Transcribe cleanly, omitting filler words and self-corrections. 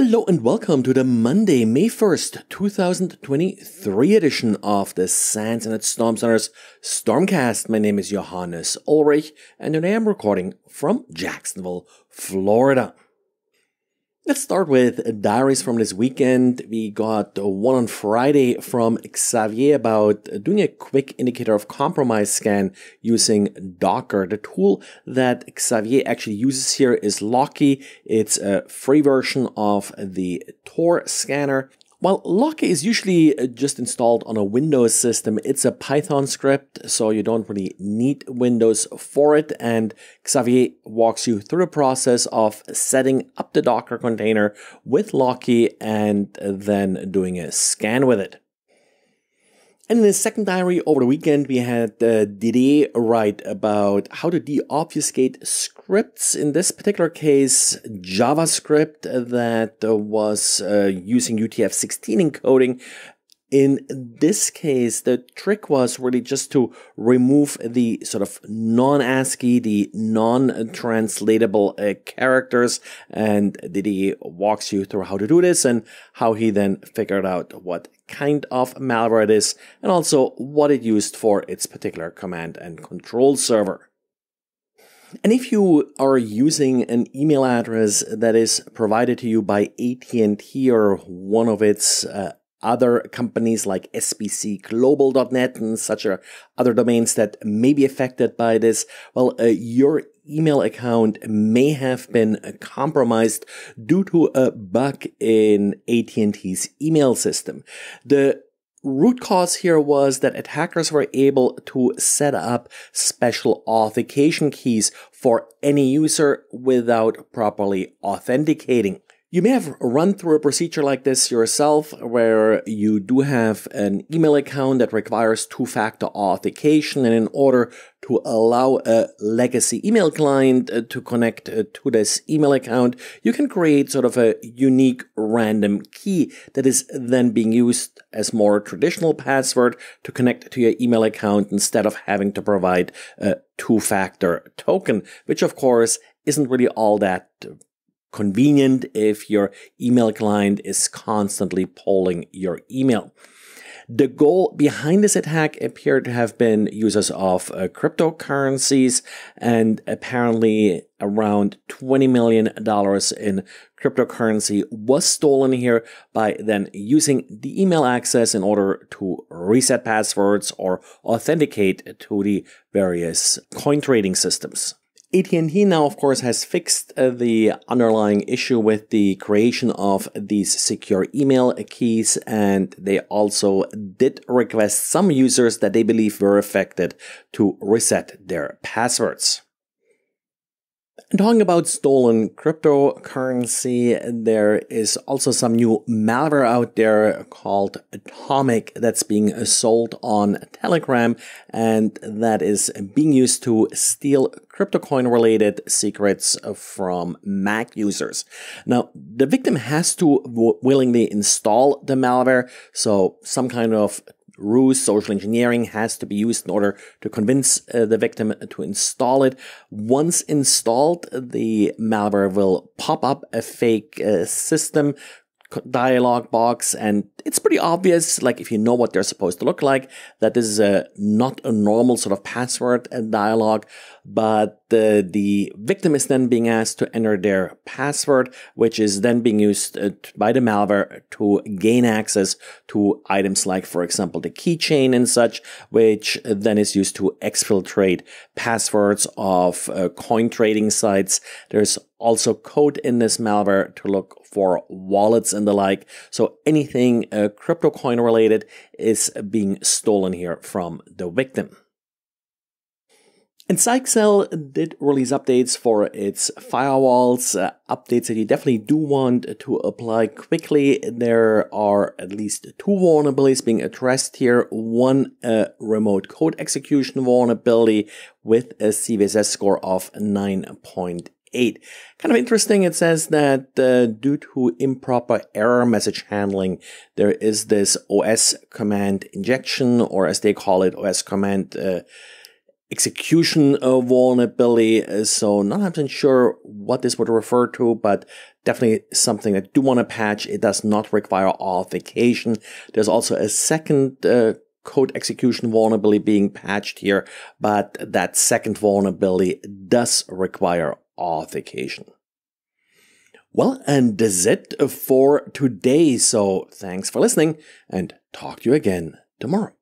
Hello and welcome to the Monday, May 1st, 2023 edition of the SANS Internet Storm Center's Stormcast. My name is Johannes Ulrich and today I'm recording from Jacksonville, Florida. Let's start with diaries from this weekend. We got one on Friday from Xavier about doing a quick indicator of compromise scan using Docker. The tool that Xavier actually uses here is Loki. It's a free version of the Tor scanner. While Loki is usually just installed on a Windows system, it's a Python script, so you don't really need Windows for it. And Xavier walks you through the process of setting up the Docker container with Loki and then doing a scan with it. And in the second diary over the weekend, we had Didier write about how to deobfuscate scripts. In this particular case, JavaScript that was using UTF-16 encoding. In this case, the trick was really just to remove the sort of non-ASCII, the non-translatable characters. And Didier walks you through how to do this and how he then figured out what kind of malware it is and also what it used for its particular command and control server. And if you are using an email address that is provided to you by AT&T or one of its other companies like SBCGlobal.net and such other domains that may be affected by this, well, your email account may have been compromised due to a bug in AT&T's email system. The root cause here was that attackers were able to set up special authentication keys for any user without properly authenticating. You may have run through a procedure like this yourself, where you do have an email account that requires two-factor authentication, and in order to allow a legacy email client to connect to this email account, you can create sort of a unique random key that is then being used as more traditional password to connect to your email account instead of having to provide a two-factor token, which of course isn't really all that convenient if your email client is constantly polling your email. The goal behind this attack appeared to have been users of cryptocurrencies, and apparently around $20 million in cryptocurrency was stolen here by then using the email access in order to reset passwords or authenticate to the various coin trading systems. AT&T now, of course, has fixed the underlying issue with the creation of these secure email keys, and they also did request some users that they believe were affected to reset their passwords. And talking about stolen cryptocurrency, there is also some new malware out there called Atomic that's being sold on Telegram, and that is being used to steal cryptocoin related secrets from Mac users. Now, the victim has to willingly install the malware, so some kind of ruse, social engineering has to be used in order to convince the victim to install it. Once installed, the malware will pop up a fake system dialog box, and it's pretty obvious, like if you know what they're supposed to look like, that this is not a normal sort of password dialog, but the victim is then being asked to enter their password, which is then being used by the malware to gain access to items like, for example, the keychain and such, which then is used to exfiltrate passwords of coin trading sites. There's also code in this malware to look for wallets and the like. So anything crypto coin related is being stolen here from the victim. And Zyxel did release updates for its firewalls, updates that you definitely do want to apply quickly. There are at least two vulnerabilities being addressed here. One, a remote code execution vulnerability with a CVSS score of 9.8. Kind of interesting, it says that due to improper error message handling, there is this OS command injection, or as they call it, OS command execution vulnerability. So not 100% sure what this would refer to, but definitely something I do want to patch. It does not require authentication. There's also a second code execution vulnerability being patched here, but that second vulnerability does require authentication. Well, and that's it for today. So thanks for listening and talk to you again tomorrow.